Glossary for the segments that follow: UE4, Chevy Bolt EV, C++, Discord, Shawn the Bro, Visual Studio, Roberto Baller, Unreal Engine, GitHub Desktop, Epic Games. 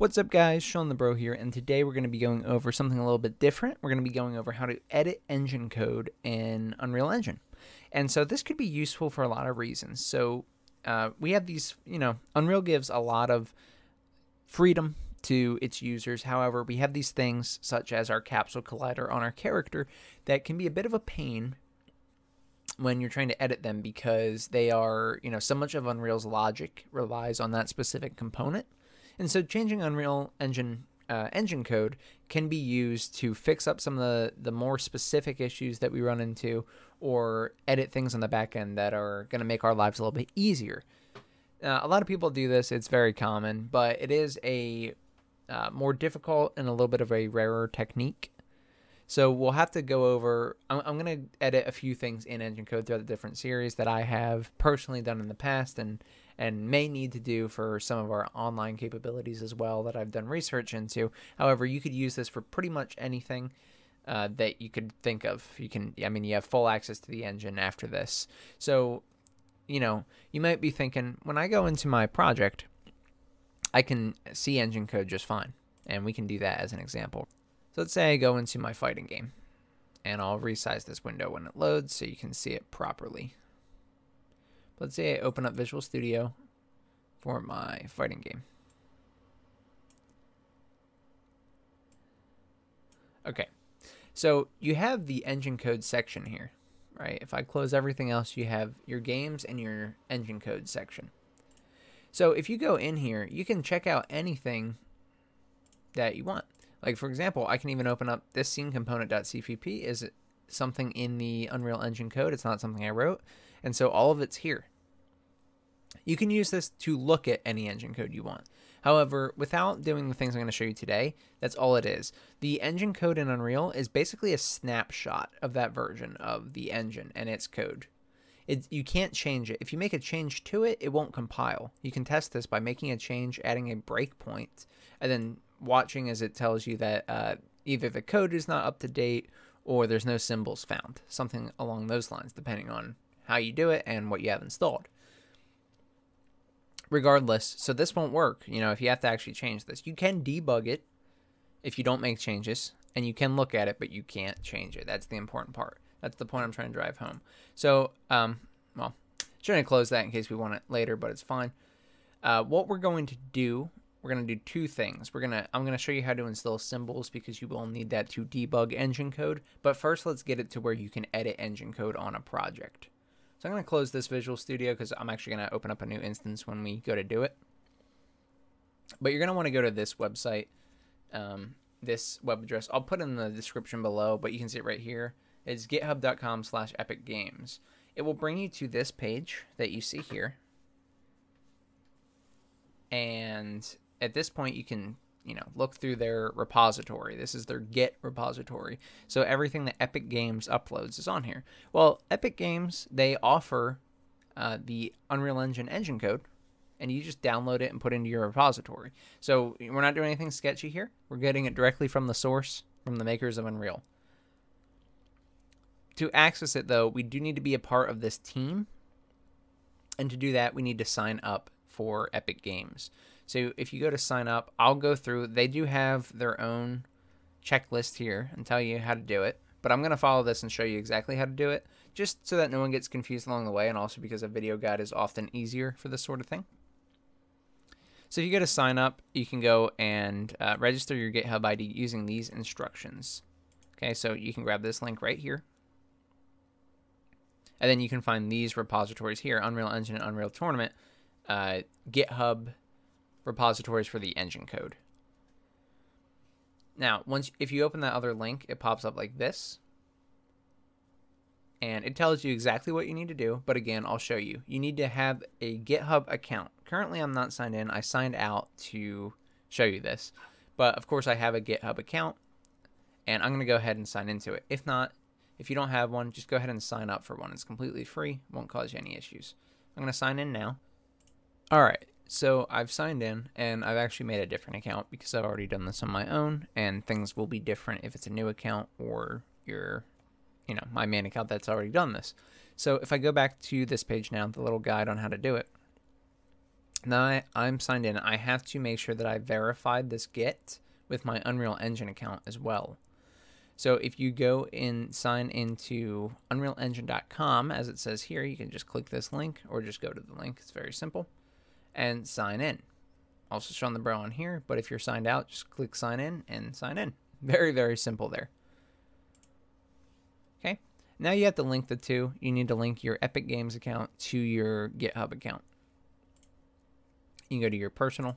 What's up guys, Shawn the Bro here, and today we're going to be going over something a little bit different. We're going to be going over how to edit engine code in Unreal Engine. And so this could be useful for a lot of reasons. So we have these, Unreal gives a lot of freedom to its users. However, we have these things such as our capsule collider on our character that can be a bit of a pain when you're trying to edit them because they are, so much of Unreal's logic relies on that specific component. And so changing Unreal Engine engine code can be used to fix up some of the more specific issues that we run into or edit things on the back end that are going to make our lives a little bit easier. A lot of people do this. It's very common, but it is a more difficult and a little bit of a rarer technique. So we'll have to go over, I'm going to edit a few things in engine code throughout the different series that I have personally done in the past and may need to do for some of our online capabilities as well that I've done research into. However, you could use this for pretty much anything that you could think of. You have full access to the engine after this. So, you might be thinking, when I go into my project, I can see engine code just fine. And we can do that as an example. So let's say I go into my fighting game, and I'll resize this window when it loads so you can see it properly. Let's say I open up Visual Studio for my fighting game. Okay, so you have the engine code section here, right? If I close everything else, you have your games and your engine code section. So if you go in here, you can check out anything that you want. Like, for example, I can even open up this scene component.cpp is something in the Unreal Engine code. It's not something I wrote. And so all of it's here. You can use this to look at any engine code you want. However, without doing the things I'm going to show you today, that's all it is. The engine code in Unreal is basically a snapshot of that version of the engine and its code. You can't change it. If you make a change to it, it won't compile. You can test this by making a change, adding a breakpoint, and then watching as it tells you that either the code is not up to date or there's no symbols found, something along those lines, depending on how you do it and what you have installed. Regardless, so this won't work, if you have to actually change this. You can debug it if you don't make changes, and you can look at it, but you can't change it. That's the important part. That's the point I'm trying to drive home. So, well, trying to close that in case we want it later, but it's fine. What we're going to do, we're going to do two things. I'm going to show you how to install symbols because you will need that to debug engine code. But first, let's get it to where you can edit engine code on a project. So I'm going to close this Visual Studio because I'm actually going to open up a new instance when we go to do it. But you're going to want to go to this website, this web address. I'll put in the description below, but you can see it right here. It's github.com/Epic Games. It will bring you to this page that you see here. And at this point, you can, look through their repository. This is their Git repository. So everything that Epic Games uploads is on here. Well, Epic Games, they offer the Unreal Engine code, and you just download it and put it into your repository. So we're not doing anything sketchy here. We're getting it directly from the source, from the makers of Unreal. To access it, though, we do need to be a part of this team. And to do that, we need to sign up for Epic Games. So if you go to sign up, I'll go through. They do have their own checklist here and tell you how to do it. But I'm going to follow this and show you exactly how to do it, just so that no one gets confused along the way, and also because a video guide is often easier for this sort of thing. So if you go to sign up, you can go and register your GitHub ID using these instructions. Okay, so you can grab this link right here. And then you can find these repositories here, Unreal Engine and Unreal Tournament, GitHub repositories for the engine code. Now, if you open that other link, it pops up like this. And it tells you exactly what you need to do. But again, I'll show you. You need to have a GitHub account. Currently, I'm not signed in. I signed out to show you this. But of course, I have a GitHub account. And I'm going to go ahead and sign into it. If not, if you don't have one, just go ahead and sign up for one. It's completely free. Won't cause you any issues. I'm going to sign in now. All right. So I've signed in, and I've actually made a different account because I've already done this on my own, and things will be different if it's a new account or your, my main account that's already done this. So if I go back to this page now, the little guide on how to do it, Now I'm signed in, I have to make sure that I verified this Git with my Unreal Engine account as well. So if you go and sign into unrealengine.com, as it says here, you can just click this link or just go to the link. It's very simple. And sign in. Also Shawn the Bro on here, but if you're signed out, just click sign in and sign in. Very, very simple there. Okay. Now you have to link the two. You need to link your Epic Games account to your GitHub account. You can go to your personal.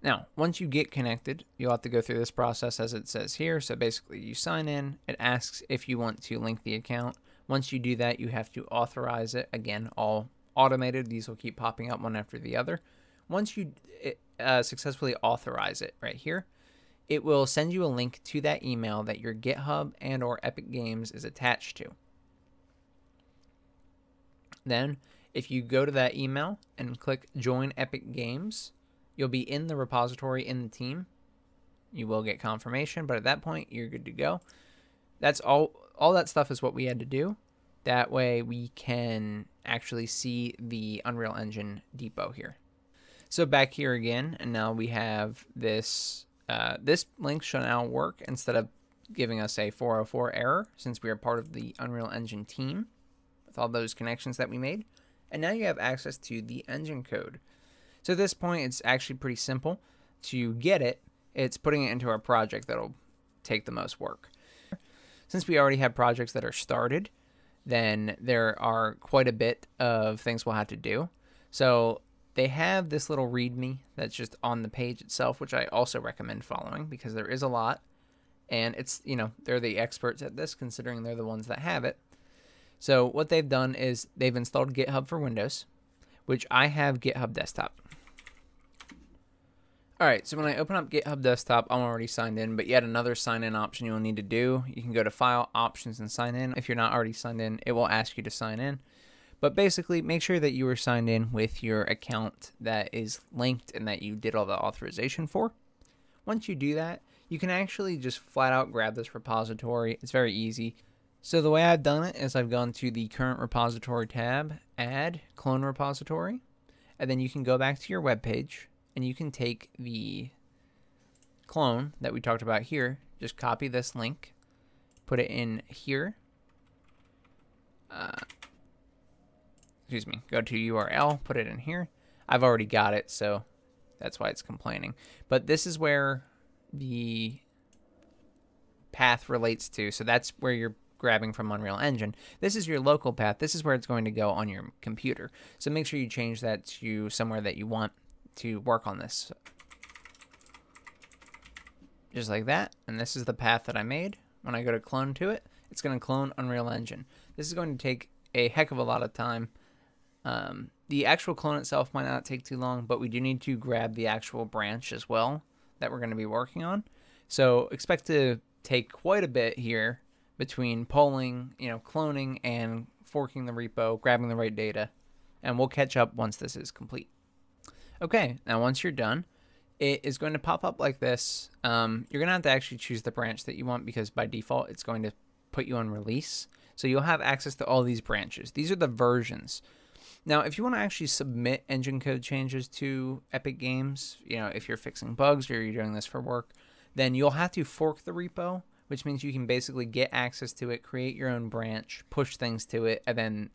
Now, once you get connected, you'll have to go through this process as it says here. So basically you sign in, it asks if you want to link the account. Once you do that, you have to authorize it. Again, all automated. These will keep popping up one after the other. Once you successfully authorize it right here, it will send you a link to that email that your GitHub and or Epic Games is attached to. Then if you go to that email and click Join Epic Games, you'll be in the repository in the team. You will get confirmation, but at that point, you're good to go. That's all that stuff is what we had to do. That way we can actually see the Unreal Engine depot here. So back here again, and now we have this, this link should now work instead of giving us a 404 error since we are part of the Unreal Engine team with all those connections that we made. And now you have access to the engine code. So at this point, it's actually pretty simple to get it. It's putting it into our project that'll take the most work. Since we already have projects that are started, then there are quite a bit of things we'll have to do. So they have this little README that's just on the page itself, which I also recommend following because there is a lot. And it's, you know, they're the experts at this considering they're the ones that have it. So what they've done is they've installed GitHub for Windows, which I have GitHub Desktop. All right, so when I open up GitHub Desktop, I'm already signed in, but yet another sign-in option you'll need to do. You can go to File, Options, and Sign In. If you're not already signed in, it will ask you to sign in. But basically, make sure that you are signed in with your account that is linked and that you did all the authorization for. Once you do that, you can actually just flat out grab this repository. It's very easy. So the way I've done it is I've gone to the current repository tab, add, clone repository, and then you can go back to your web page. And you can take the clone that we talked about here, just copy this link, put it in here. Excuse me, go to URL, put it in here. I've already got it, so that's why it's complaining. But this is where the path relates to. So that's where you're grabbing from Unreal Engine. This is your local path. This is where it's going to go on your computer. So make sure you change that to somewhere that you want to work on this, just like that. And this is the path that I made. When I go to clone to it, it's going to clone Unreal Engine. This is going to take a heck of a lot of time. The actual clone itself might not take too long, but we do need to grab the actual branch as well that we're going to be working on. So expect to take quite a bit here between polling, you know, cloning and forking the repo, grabbing the right data, and we'll catch up once this is complete. Okay, now once you're done, it is going to pop up like this. You're going to have to actually choose the branch that you want because by default, it's going to put you on release. So you'll have access to all these branches. These are the versions. Now, if you want to actually submit engine code changes to Epic Games, you know, if you're fixing bugs or you're doing this for work, then you'll have to fork the repo, which means you can basically get access to it, create your own branch, push things to it, and then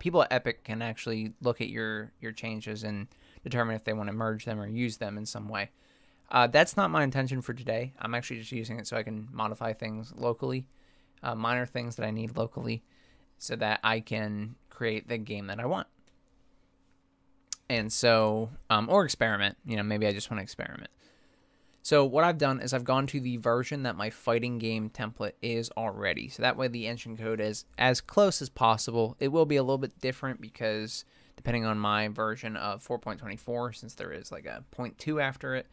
people at Epic can actually look at your changes and determine if they want to merge them or use them in some way. That's not my intention for today. I'm actually just using it so I can modify things locally, minor things that I need locally, so that I can create the game that I want. And so, or experiment, you know, maybe I just want to experiment. So what I've done is I've gone to the version that my fighting game template is already. So that way the engine code is as close as possible. It will be a little bit different because depending on my version of 4.24, since there is like a 0.2 after it,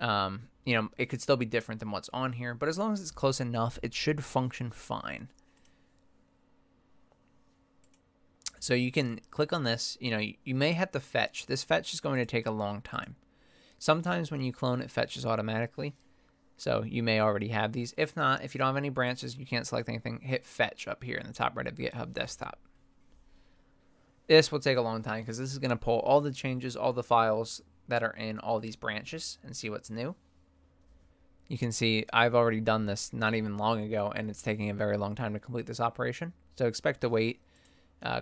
you know, it could still be different than what's on here. But as long as it's close enough, it should function fine. So you can click on this. You know, you may have to fetch. This fetch is going to take a long time. Sometimes when you clone, it fetches automatically. So you may already have these. If not, if you don't have any branches, you can't select anything, hit fetch up here in the top right of GitHub Desktop. This will take a long time because this is going to pull all the changes, all the files that are in all these branches and see what's new. You can see I've already done this not even long ago, and it's taking a very long time to complete this operation. So expect to wait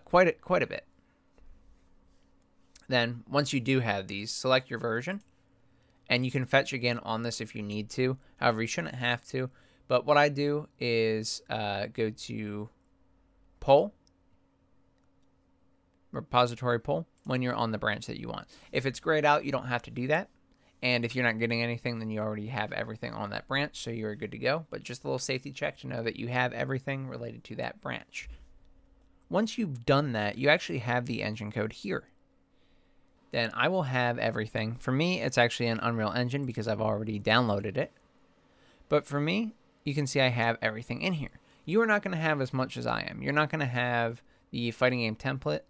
quite a bit. Then once you do have these, select your version, and you can fetch again on this if you need to. However, you shouldn't have to. But what I do is go to pull, repository pull, when you're on the branch that you want. If it's grayed out, you don't have to do that. And if you're not getting anything, then you already have everything on that branch, so you're good to go. But just a little safety check to know that you have everything related to that branch. Once you've done that, you actually have the engine code here. Then I will have everything. For me, it's actually an Unreal Engine because I've already downloaded it. But for me, you can see I have everything in here. You are not going to have as much as I am. You're not going to have the fighting game template,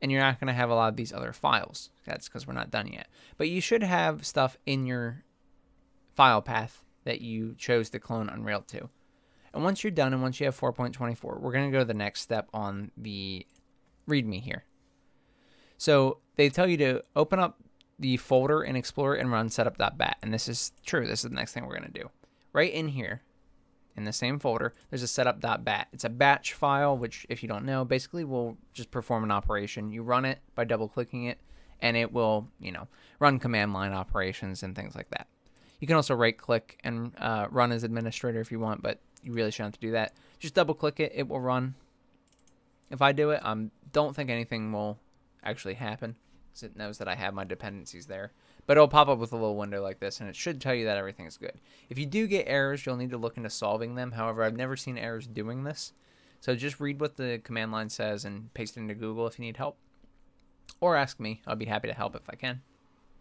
and you're not going to have a lot of these other files. That's because we're not done yet. But you should have stuff in your file path that you chose to clone Unreal to. And once you're done and once you have 4.24, we're going to go to the next step on the README here. So they tell you to open up the folder in Explorer and run setup.bat. And this is true. This is the next thing we're going to do. Right in here, in the same folder, there's a setup.bat. It's a batch file, which, if you don't know, basically will just perform an operation. You run it by double-clicking it, and it will, you know, run command line operations and things like that. You can also right-click and run as administrator if you want, but you really shouldn't have to do that. Just double-click it. It will run. If I do it, I don't think anything will actually happen because it knows that I have my dependencies there. But it'll pop up with a little window like this, and it should tell you that everything's good. If you do get errors, you'll need to look into solving them. However, I've never seen errors doing this. So just read what the command line says and paste it into Google if you need help. Or ask me. I'll be happy to help if I can.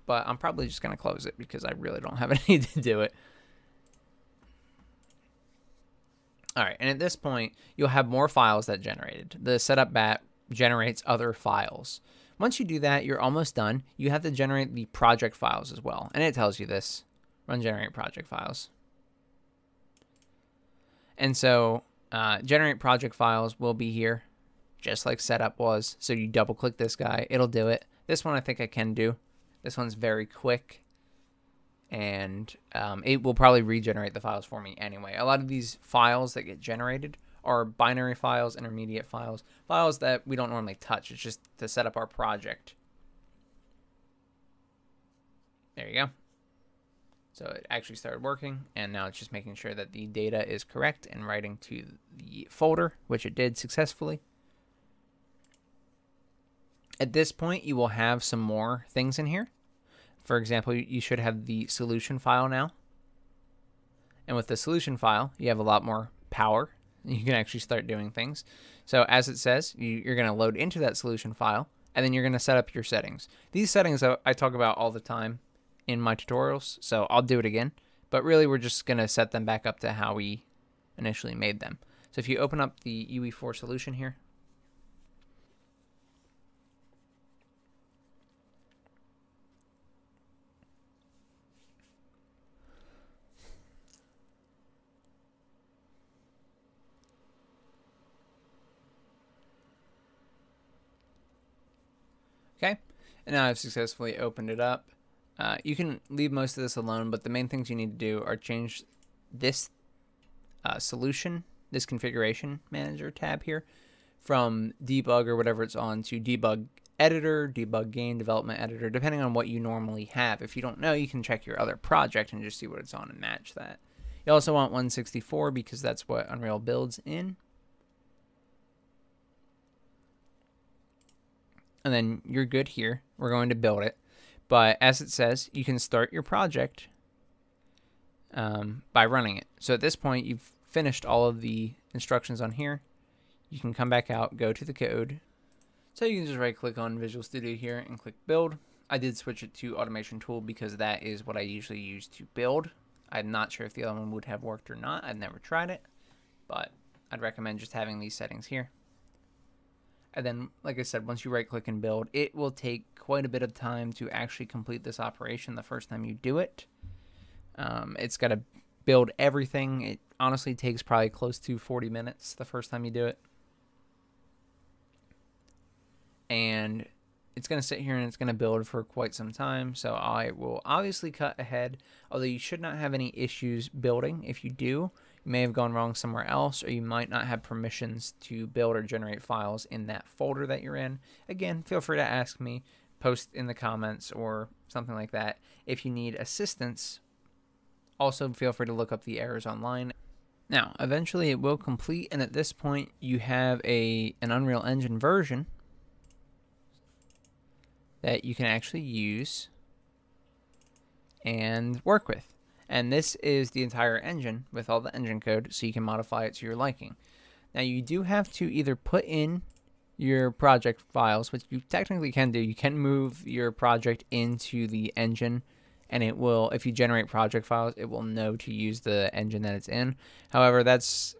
But I'm probably just going to close it because I really don't have any need to do it. All right, and at this point, you'll have more files that generated. The setup bat generates other files. Once you do that, you're almost done. You have to generate the project files as well. And it tells you this. Run generate project files. And so generate project files will be here, just like setup was. So you double click this guy, it'll do it. This one I think I can do. This one's very quick. And it will probably regenerate the files for me anyway. A lot of these files that get generated are binary files, intermediate files, files that we don't normally touch. It's just to set up our project. There you go. So it actually started working, and now it's just making sure that the data is correct and writing to the folder, which it did successfully. At this point, you will have some more things in here. For example, you should have the solution file now. And with the solution file, you have a lot more power. You can actually start doing things. So as it says, you're going to load into that solution file, and then you're going to set up your settings. These settings I talk about all the time in my tutorials, so I'll do it again. But really, we're just going to set them back up to how we initially made them. So if you open up the UE4 solution here, okay, and now I've successfully opened it up. You can leave most of this alone, but the main things you need to do are change this solution, this configuration manager tab here, from debug or whatever it's on to debug editor, debug game, development editor, depending on what you normally have. If you don't know, you can check your other project and just see what it's on and match that. You also want 164 because that's what Unreal builds in. And then you're good here. We're going to build it. But as it says, you can start your project by running it. So at this point, you've finished all of the instructions on here. You can come back out, go to the code. So you can just right-click on Visual Studio here and click Build. I did switch it to Automation Tool because that is what I usually use to build. I'm not sure if the other one would have worked or not. I've never tried it, but I'd recommend just having these settings here. And then, like I said, once you right-click and build, it will take quite a bit of time to actually complete this operation the first time you do it. It's got to build everything. It honestly takes probably close to 40 minutes the first time you do it. and it's going to sit here and it's going to build for quite some time. So I will obviously cut ahead, although you should not have any issues building. If you do, you may have gone wrong somewhere else, or you might not have permissions to build or generate files in that folder that you're in. Again, feel free to ask me, post in the comments or something like that if you need assistance. Also, feel free to look up the errors online. Now, eventually it will complete, and at this point you have an Unreal Engine version that you can actually use and work with. And this is the entire engine with all the engine code, so you can modify it to your liking. Now, you do have to either put in your project files, which you technically can do. You can move your project into the engine, and it will, if you generate project files, it will know to use the engine that it's in. However, that's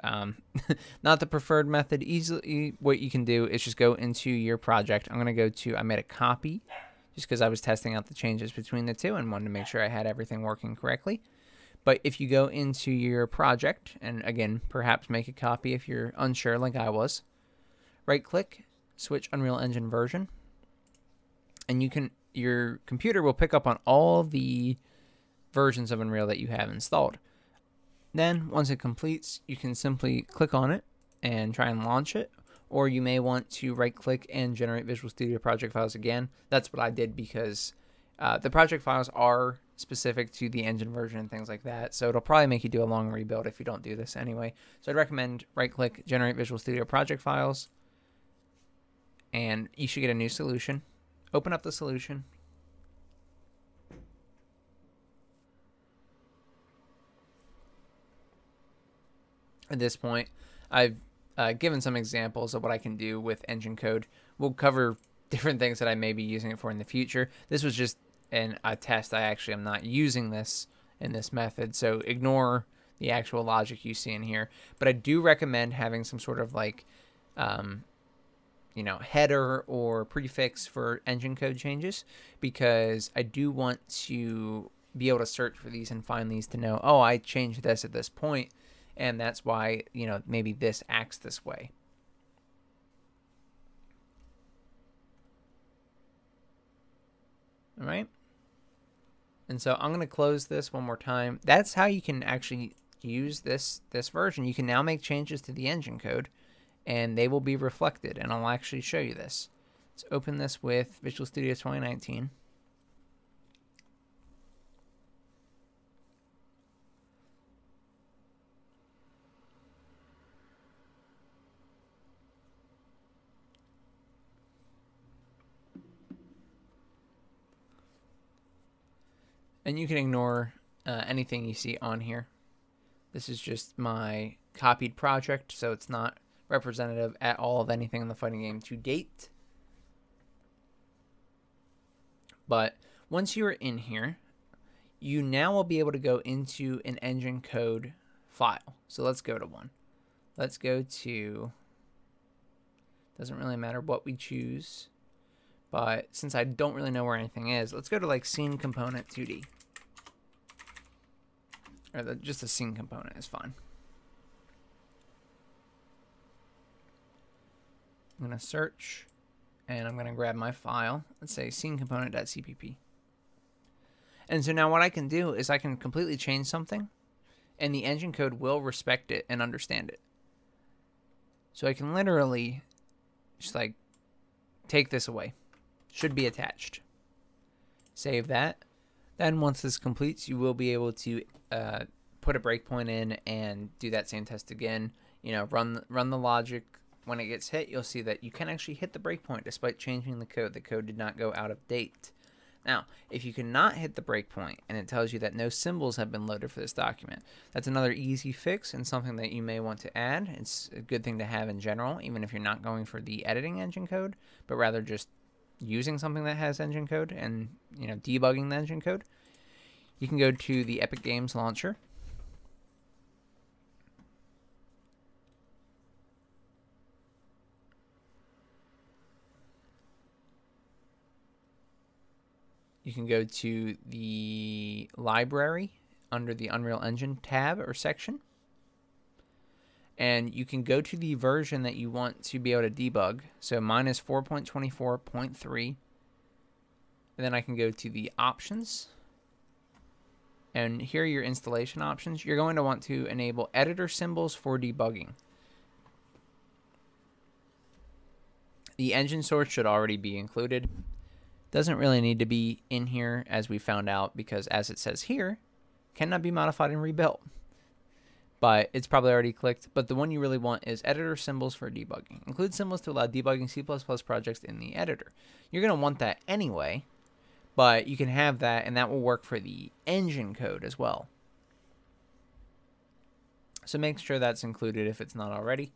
not the preferred method. Easily, what you can do is just go into your project. I'm gonna go to, I made a copy just because I was testing out the changes between the two and wanted to make sure I had everything working correctly. But if you go into your project, and again, perhaps make a copy if you're unsure like I was, right click, switch Unreal Engine version, and you can, your computer will pick up on all the versions of Unreal that you have installed. Then once it completes, you can simply click on it and try and launch it, or you may want to right click and generate Visual Studio project files again. That's what I did, because the project files are specific to the engine version and things like that, so it'll probably make you do a long rebuild if you don't do this anyway. So I'd recommend right click, generate Visual Studio project files, and you should get a new solution. Open up the solution. At this point, I've given some examples of what I can do with engine code. We'll cover different things that I may be using it for in the future. This was just a test. I actually am not using this in this method, so ignore the actual logic you see in here. But I do recommend having some sort of like you know, header or prefix for engine code changes, because I do want to be able to search for these and find these to know, oh, I changed this at this point, and that's why, you know, maybe this acts this way. All right. And so I'm going to close this one more time. That's how you can actually use this version. You can now make changes to the engine code, and they will be reflected, and I'll actually show you this. Let's open this with Visual Studio 2019. And you can ignore anything you see on here. This is just my copied project, so it's not representative at all of anything in the fighting game to date. But once you are in here, you now will be able to go into an engine code file. So let's go to one. Let's go to, doesn't really matter what we choose, but since I don't really know where anything is, let's go to like scene component 2D. Or just the scene component is fine. I'm going to search, and I'm going to grab my file. Let's say scene component.cpp. And so now what I can do is I can completely change something, and the engine code will respect it and understand it. So I can literally just like take this away. Should be attached. Save that. Then once this completes, you will be able to put a breakpoint in and do that same test again. You know, run the logic. When it gets hit, you'll see that you can actually hit the breakpoint despite changing the code. The code did not go out of date. Now, if you cannot hit the breakpoint and it tells you that no symbols have been loaded for this document, that's another easy fix and something that you may want to add. It's a good thing to have in general, even if you're not going for the editing engine code, but rather just using something that has engine code and, you know, debugging the engine code. You can go to the Epic Games launcher. You can go to the library under the Unreal Engine tab or section, and you can go to the version that you want to be able to debug. So mine is 4.24.3, and then I can go to the options, and here are your installation options. You're going to want to enable editor symbols for debugging. The engine source should already be included. Doesn't really need to be in here, as we found out, because as it says here, cannot be modified and rebuilt. But it's probably already clicked. But the one you really want is editor symbols for debugging. Include symbols to allow debugging C++ projects in the editor. You're going to want that anyway, but you can have that, and that will work for the engine code as well. So make sure that's included if it's not already.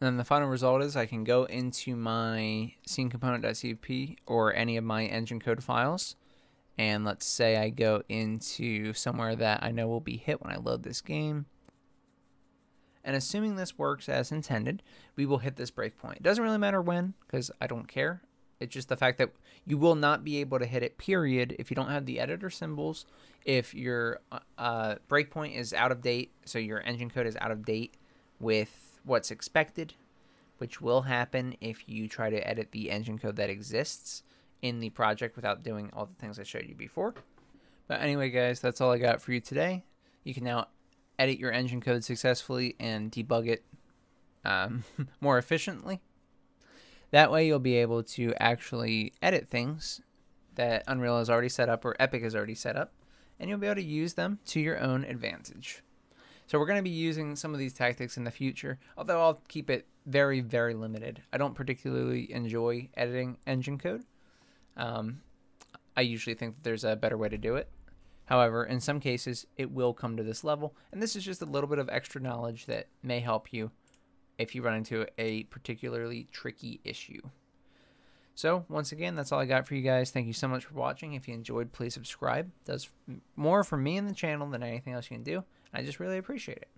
And then the final result is I can go into my scenecomponent.cpp or any of my engine code files. And let's say I go into somewhere that I know will be hit when I load this game. And assuming this works as intended, we will hit this breakpoint. It doesn't really matter when, because I don't care. It's just the fact that you will not be able to hit it, period, if you don't have the editor symbols, if your breakpoint is out of date, so your engine code is out of date with what's expected, which will happen if you try to edit the engine code that exists in the project without doing all the things I showed you before. But anyway, guys, that's all I got for you today. You can now edit your engine code successfully and debug it more efficiently. That way you'll be able to actually edit things that Unreal has already set up or Epic has already set up, and you'll be able to use them to your own advantage. So we're going to be using some of these tactics in the future, although I'll keep it very, very limited. I don't particularly enjoy editing engine code. I usually think that there's a better way to do it. However, in some cases, it will come to this level. And this is just a little bit of extra knowledge that may help you if you run into a particularly tricky issue. So once again, that's all I got for you guys. Thank you so much for watching. If you enjoyed, please subscribe. It does more for me and the channel than anything else you can do. I just really appreciate it.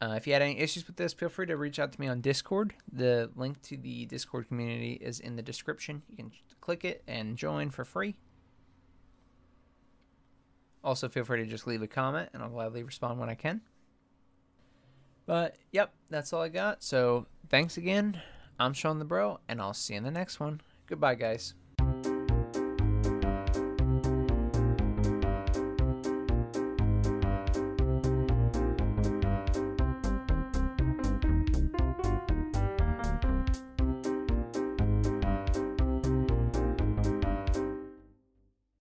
If you had any issues with this, feel free to reach out to me on Discord. The link to the Discord community is in the description. You can click it and join for free. Also, feel free to just leave a comment, and I'll gladly respond when I can. But, yep, that's all I got. So, thanks again. I'm Shawn the Bro, and I'll see you in the next one. Goodbye, guys.